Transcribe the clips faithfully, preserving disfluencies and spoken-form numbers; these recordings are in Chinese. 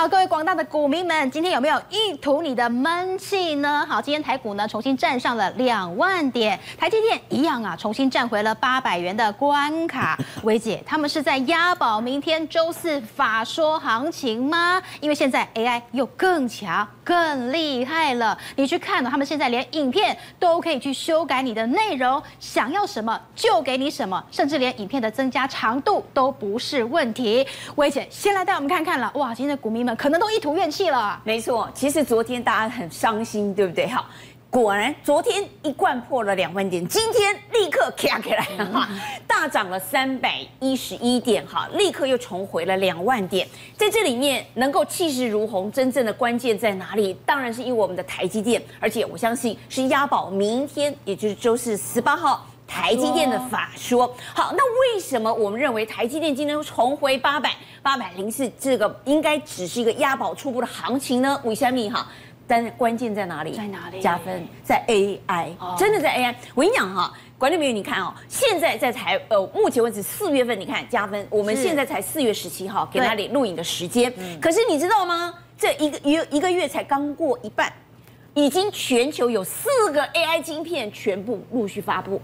好，各位广大的股民们，今天有没有一吐你的闷气呢？好，今天台股呢重新站上了两万点，台积电一样啊，重新站回了八百元的关卡。薇姐，他们是在押宝明天周四法说行情吗？因为现在 A I 又更强、更厉害了。你去看哦，他们现在连影片都可以去修改你的内容，想要什么就给你什么，甚至连影片的增加长度都不是问题。薇姐，先来带我们看看了，哇，今天的股民。可能都一吐怨气了。没错，其实昨天大家很伤心，对不对？好，果然昨天一贯破了两万点，今天立刻卡起来哈，大涨了三百一十一点哈，立刻又重回了两万点。在这里面能够气势如虹，真正的关键在哪里？当然是因为我们的台积电，而且我相信是押宝明天，也就是周四十八号。台积电的法说，好，那为什么我们认为台积电今天重回八百八百零四，这个应该只是一个押宝初步的行情呢？为什么哈？但是关键在哪里？在哪里？加分在 A I，、哦、真的在 A I。我跟你讲哈，管理员，你看哦，现在在才呃，目前为止四月份，你看加分，我们现在才四月十七号给他里录影的时间，嗯、可是你知道吗？这一个一一个月才刚过一半，已经全球有四个 A I 晶片全部陆续发布。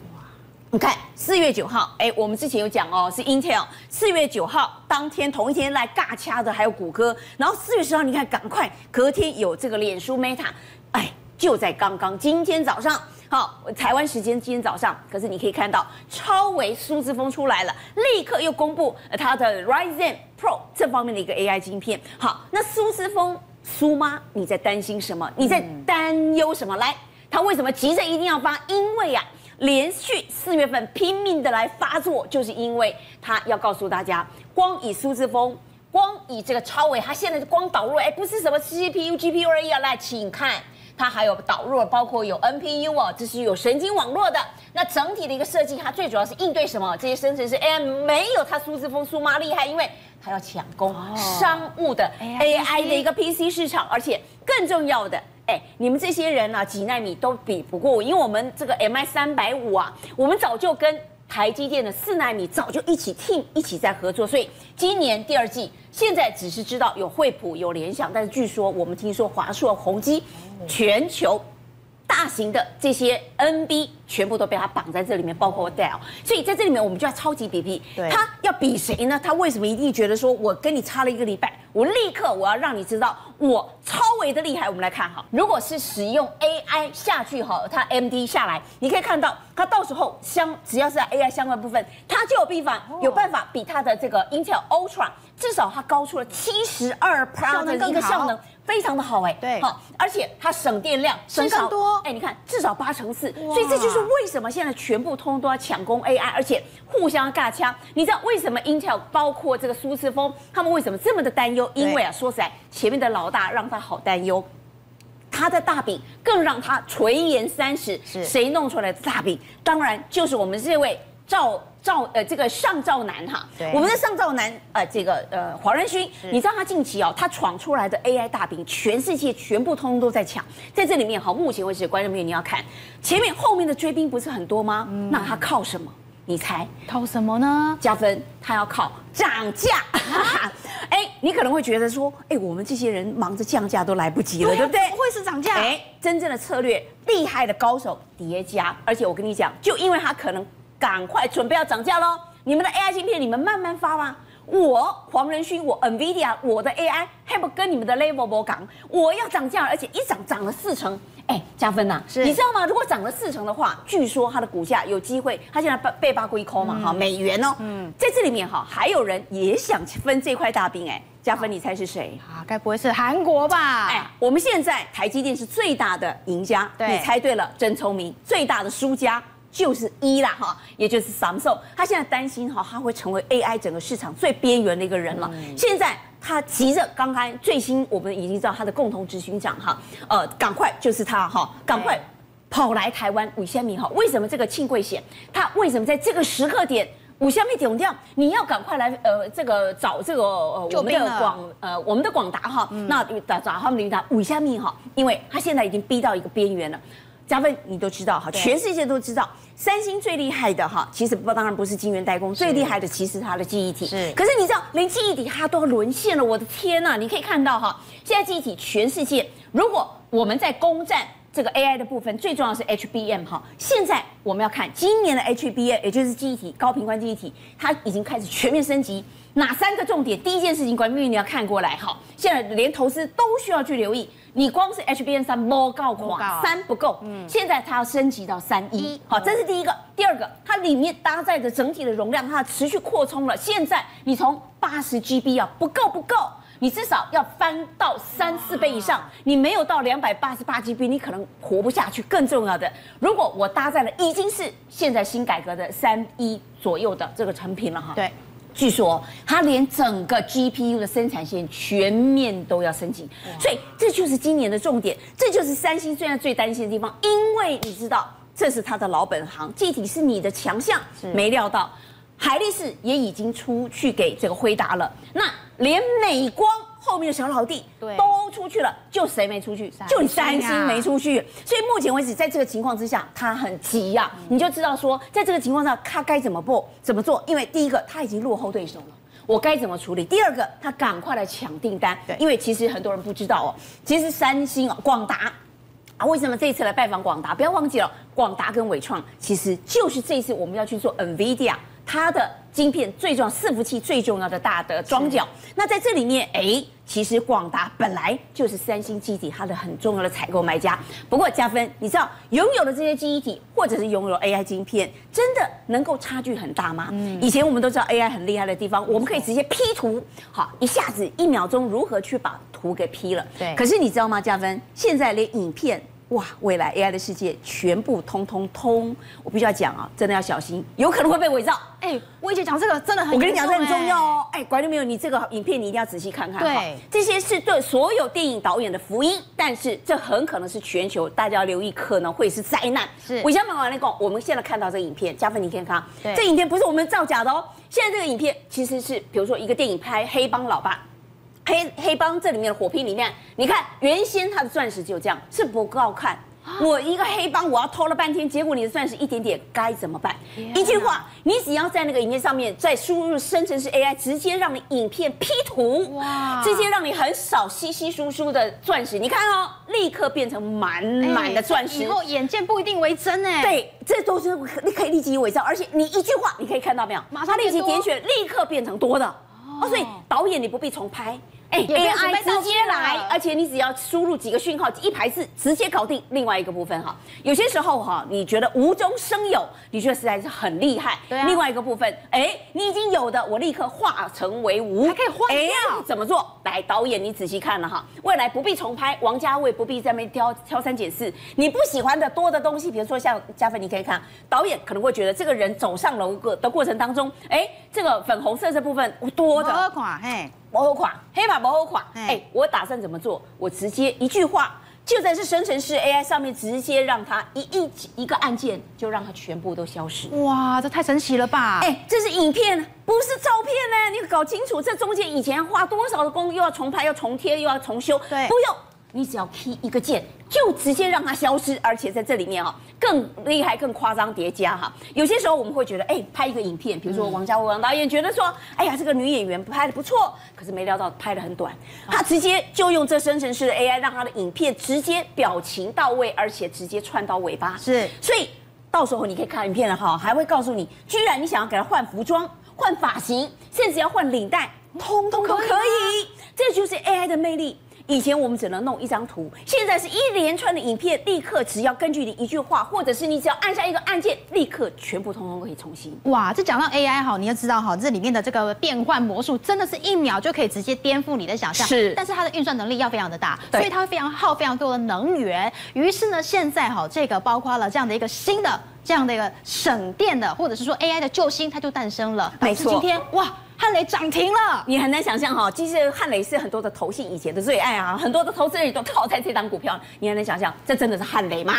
你看，四月九号，哎，我们之前有讲哦，是 Intel。四月九号当天同一天来尬掐的还有谷歌，然后四月十号，你看赶快，隔天有这个脸书 Meta， 哎，就在刚刚今天早上，好，台湾时间今天早上，可是你可以看到超微苏姿峰出来了，立刻又公布它的 Ryzen Pro 这方面的一个 A I 晶片。好，那苏姿峰苏妈，你在担心什么？你在担忧什么？来，他为什么急着一定要发？因为呀、啊。连续四月份拼命的来发作，就是因为他要告诉大家，光以苏姿峰，光以这个超微，他现在是光导入，哎，不是什么 C P U、G P U 而已啊，来，请看，它还有导入，包括有 N P U 啊，这是有神经网络的。那整体的一个设计，它最主要是应对什么？这些生成式 A I 没有它苏姿峰、苏妈厉害，因为它要抢攻商务的 A I 的一个 P C 市场，而且更重要的。哎，你们这些人啊，几奈米都比不过我，因为我们这个 M I 三百五啊，我们早就跟台积电的四奈米早就一起 team 一起在合作，所以今年第二季现在只是知道有惠普有联想，但是据说我们听说华硕、宏基，全球大型的这些 N B 全部都被它绑在这里面，包括 Dell， 所以在这里面我们就要超级比比，他要比谁呢？他为什么一定觉得说我跟你差了一个礼拜？我立刻，我要让你知道我超微的厉害。我们来看哈，如果是使用 A I 下去哈，它 M D 下来，你可以看到它到时候相只要是 A I 相关部分，它就有办法有办法比它的这个 Intel Ultra 至少它高出了百分之七十二的一个效能，非常的好哎。对，好，而且它省电量省更多。哎，你看至少八成四，所以这就是为什么现在全部通都要抢攻 A I， 而且互相尬掐。你知道为什么 Intel 包括这个苏姿峰他们为什么这么的担忧？因为啊，说实在，前面的老大让他好担忧，他的大饼更让他垂涎三尺。谁弄出来的大饼？当然就是我们这位赵赵呃这个上赵男哈，我们的上赵男呃这个呃黄仁勋，你知道他近期哦，他闯出来的 A I 大饼，全世界全部通通都在抢。在这里面哈，目前为止观众朋友你要看前面后面的追兵不是很多吗？嗯、那他靠什么？你猜靠什么呢？加分，他要靠涨价。哎，你可能会觉得说，哎，我们这些人忙着降价都来不及了， 对, 啊、对不对？不会是涨价。哎，真正的策略，厉害的高手叠加，而且我跟你讲，就因为他可能赶快准备要涨价喽，你们的 A I 芯片你们慢慢发吧。我黄仁勋，我 NVIDIA， 我的 A I 还不跟你们的 level 不港，我要涨价，而且一涨涨了四成。哎，加分呐、啊！你知道吗？如果涨了四成的话，据说它的股价有机会，它现在被八块一抠嘛，哈、嗯，美元哦。嗯，在这里面哈，还有人也想分这块大饼哎。加分，你猜是谁？啊，该不会是韩国吧？哎，我们现在台积电是最大的赢家，你猜对了，真聪明。最大的输家就是一啦哈，也就是 Samsung， 他现在担心哈，他会成为 A I 整个市场最边缘的一个人了。嗯、现在。他急着，刚刚最新我们已经知道他的共同执行长哈，呃，赶快就是他哈，赶快跑来台湾五千米哈。为什么这个庆贵险？他为什么在这个时刻点五千米点掉？你要赶快来呃，这个找这个呃我们的广呃我们的广达哈，那找找他们的达五千米哈，因为他现在已经逼到一个边缘了。嘉芬你都知道哈，全世界都知道，三星最厉害的哈，其实不当然不是晶圆代工，最厉害的其实它的记忆体。是，可是你知道连记忆体它都要沦陷了，我的天呐、啊！你可以看到哈，现在记忆体全世界，如果我们在攻占这个 A I 的部分，最重要的是 H B M 哈。现在我们要看今年的 H B M， 也就是记忆体高频宽记忆体，它已经开始全面升级。哪三个重点？第一件事情，管玉你要看过来哈，现在连投资都需要去留意。你光是 H B M 三摸高款三不够，嗯，现在它要升级到三一，好，这是第一个。第二个，它里面搭载的整体的容量，它持续扩充了。现在你从八十 G B 啊，不够不够，你至少要翻到三四倍以上。你没有到两百八十八 G B， 你可能活不下去。更重要的，如果我搭载了已经是现在新改革的三一左右的这个产品了哈，对。据说它连整个 G P U 的生产线全面都要升级，所以这就是今年的重点，这就是三星现在最担心的地方，因为你知道这是它的老本行，记忆体是你的强项，没料到海力士也已经出去给这个辉达了，那连美光后面的小老弟都出去了，就谁没出去？就你三星没出去。所以目前为止，在这个情况之下，他很急呀、啊，你就知道说，在这个情况下，他该怎么做？怎么做？因为第一个，他已经落后对手了，我该怎么处理？第二个，他赶快来抢订单，因为其实很多人不知道哦，其实三星、广达。啊，为什么这一次来拜访广达？不要忘记了，广达跟伟创其实就是这一次我们要去做 NVIDIA 它的晶片最重要、伺服器最重要的大的装脚。那在这里面，哎，其实广达本来就是三星记忆体它的很重要的采购买家。不过加分，你知道拥有了这些记忆体，或者是拥有 A I 晶片，真的能够差距很大吗？嗯，以前我们都知道 A I 很厉害的地方，我们可以直接 P 图，好，一下子一秒钟如何去把图给 P 了？对。可是你知道吗，加分，现在连影片。哇，未来 A I 的世界全部通通通，我必须要讲啊，真的要小心，有可能会被伪造。哎、欸，我以前讲这个真的很、欸，我跟你讲这很重要哦。哎、欸，管理没有，你这个影片你一定要仔细看看。对，这些是对所有电影导演的福音，但是这很可能是全球大家要留意，可能会是灾难。是，我先讲那个，我们现在看到这个影片，嘉芬你可以看，这影片不是我们造假的哦。现在这个影片其实是，比如说一个电影拍黑帮老爸。黑黑帮这里面的火拼里面，你看原先它的钻石就这样，是不够看。我一个黑帮，我要偷了半天，结果你的钻石一点点，该怎么办？一句话，你只要在那个影片上面再输入生成式 A I， 直接让你影片 P 图，哇，直接让你很少稀稀疏疏的钻石，你看哦，立刻变成满满的钻石。以后眼见不一定为真哎。对，这都是你可以立即伪造，而且你一句话，你可以看到没有？马上立即点选，立刻变成多的。哦，所以导演你不必重拍。哎、欸、，A I 直接来，而且你只要输入几个讯号，一排字直接搞定另外一个部分哈。有些时候哈，你觉得无中生有，你觉得实在是很厉害。对、啊。另外一个部分，哎、欸，你已经有的，我立刻化成为无。还可以化掉。哎、欸，怎么做？来，导演你仔细看了哈，未来不必重拍，王家卫不必在那边挑挑三拣四。你不喜欢的多的东西，比如说像嘉芬，你可以看，导演可能会觉得这个人走上楼的过程当中，哎、欸，这个粉红色这部分多的。多款嘿。不好看，黑马不好看。哎、欸，我打算怎么做？我直接一句话，就在这生成式 A I 上面，直接让它一一一个按键，就让它全部都消失。哇，这太神奇了吧！哎、欸，这是影片，不是照片呢。你搞清楚，这中间以前花多少的功，又要重拍，要重贴，又要重修。对，不用，你只要 key 一个键，就直接让它消失。而且在这里面啊、哦，更厉害、更夸张叠加哈。有些时候我们会觉得，哎、欸，拍一个影片，比如说王家卫王导演觉得说，哎呀，这个女演员拍的不错。可是没料到拍得很短，他直接就用这生成式的 A I 让他的影片直接表情到位，而且直接串到尾巴。是，所以到时候你可以看影片了哈，还会告诉你，居然你想要给他换服装、换发型，甚至要换领带，通通都可以。这就是 A I 的魅力。以前我们只能弄一张图，现在是一连串的影片，立刻只要根据你一句话，或者是你只要按下一个按键，立刻全部通通可以重新。哇，这讲到 A I 好，你要知道哈，这里面的这个变换魔术真的是一秒就可以直接颠覆你的想象。是，但是它的运算能力要非常的大，所以它会非常耗非常多的能源。于是呢，现在哈，这个包括了这样的一个新的这样的一个省电的，或者是说 A I 的救星，它就诞生了。没错，今天哇。汉磊涨停了。你很难想象哈、哦，其实汉磊是很多的投信以前的最爱啊，很多的投资人都套在这档股票。你很难想象，这真的是汉磊吗？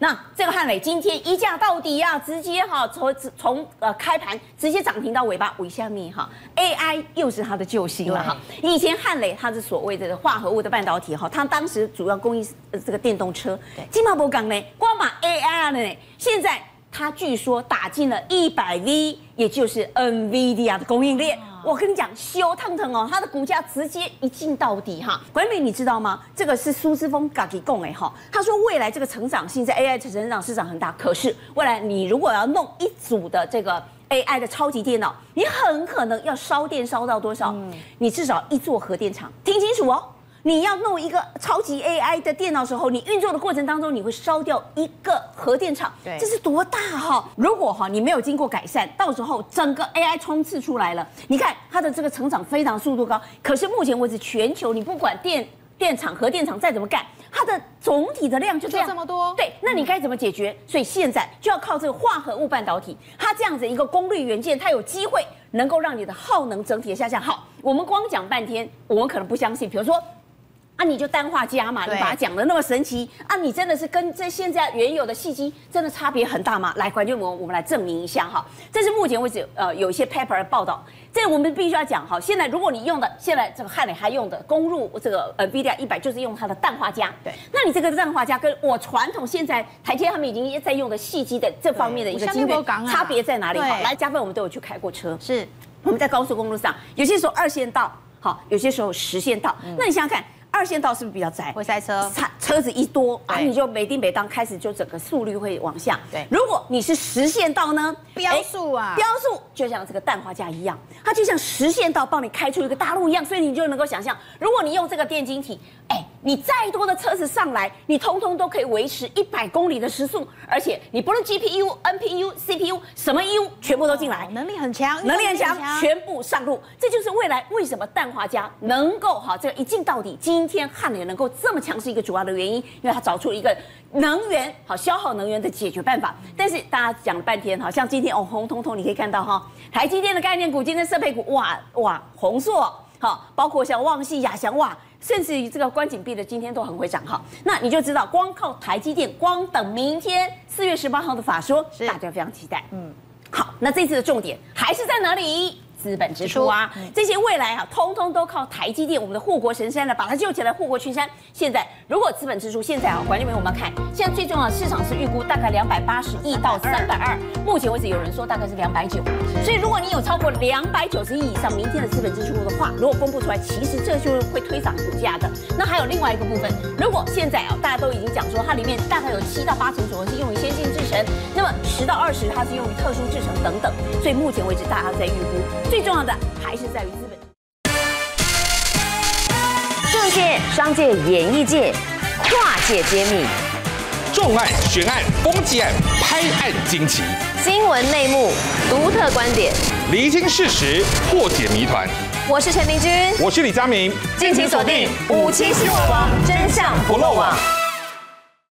那这个汉磊今天一价到底啊，直接哈、啊、从从呃开盘直接涨停到尾巴，尾下面哈 A I 又是它的救星了哈。以前汉磊它是所谓的化合物的半导体哈，它当时主要供应这个电动车，金马博港呢，光马 A I 呢，现在它据说打进了一百 V， 也就是 NVIDIA 的供应链。我跟你讲，修烫腾哦，它的股价直接一进到底哈。管理你知道吗？这个是苏姿丰自己讲的哈。他说未来这个成长性在 A I 的成长市场很大，可是未来你如果要弄一组的这个 A I 的超级电脑，你很可能要烧电烧到多少？嗯、你至少一座核电厂。听清楚哦，你要弄一个超级 A I 的电脑的时候，你运作的过程当中，你会烧掉一个核电厂。对，这是多大哈、哦？如果哈、哦、你没有经过改善，到时候整个 A I 冲刺出来了，你看它的这个成长非常速度高。可是目前为止，全球你不管电电厂、核电厂再怎么干，它的总体的量就这样这么多。对，那你该怎么解决？所以现在就要靠这个化合物半导体，它这样子一个功率元件，它有机会能够让你的耗能整体的下降。好，我们光讲半天，我们可能不相信，比如说。啊，你就氮化镓嘛，你把它讲的那么神奇啊，你真的是跟这现在原有的矽晶真的差别很大吗？来，观众们，我们来证明一下哈。这是目前为止，呃，有一些 paper 的报道，这我们必须要讲哈。现在如果你用的现在这个汉磊还用的攻入这个 NVIDIA 一百，就是用它的氮化镓。对，那你这个氮化镓跟我传统现在台积他们已经在用的矽晶的这方面的一个晶片差别在哪里？好，来，嘉芬，我们都有去开过车，是我们在高速公路上，有些时候二线道好，有些时候十线道，嗯、那你想想看。二线道是不是比较窄？会塞车，车车子一多啊，你就没定没当，开始就整个速率会往下。对，如果你是实线道呢，标速啊，标速就像这个氮化镓一样，它就像实线道帮你开出一个大路一样，所以你就能够想象，如果你用这个电晶体，哎，你再多的车子上来，你通通都可以维持一百公里的时速，而且你不论 G P U、N P U、C P U 什么 U 全部都进来，哦、能力很强，能力很强，全部上路，这就是未来为什么氮化镓能够哈这个一进到底。今天汉磊能够这么强是一个主要的原因，因为他找出一个能源好消耗能源的解决办法。但是大家讲了半天，好像今天哦红彤彤，你可以看到哈、哦，台积电的概念股，今天设备股哇哇红硕好，包括像旺系、亚翔哇，甚至于这个关景币的今天都很会涨哈。那你就知道，光靠台积电，光等明天四月十八号的法说，大家非常期待。嗯，好，那这次的重点还是在哪里？资本支出啊，这些未来啊，通通都靠台积电，我们的护国神山了，把它救起来，护国群山。现在如果资本支出，现在啊，管理员我们要看，现在最重要的市场是预估大概两百八十亿到三百二，目前为止有人说大概是两百九，所以如果你有超过两百九十亿以上，明天的资本支出的话，如果公布出来，其实这就是会推涨股价的。那还有另外一个部分，如果现在啊，大家都已经讲说它里面大概有七到八成左右是用于先进制程，那么十到二十它是用于特殊制程等等，所以目前为止大家在预估。最重要的还是在于资本。政界、商界、演艺界，跨界揭秘，重案、悬案、攻击案、拍案惊奇，新闻内幕、独特观点，厘清事实，破解谜团。我是陈明君，我是李佳明，敬请锁定五七新闻网，真相不漏网。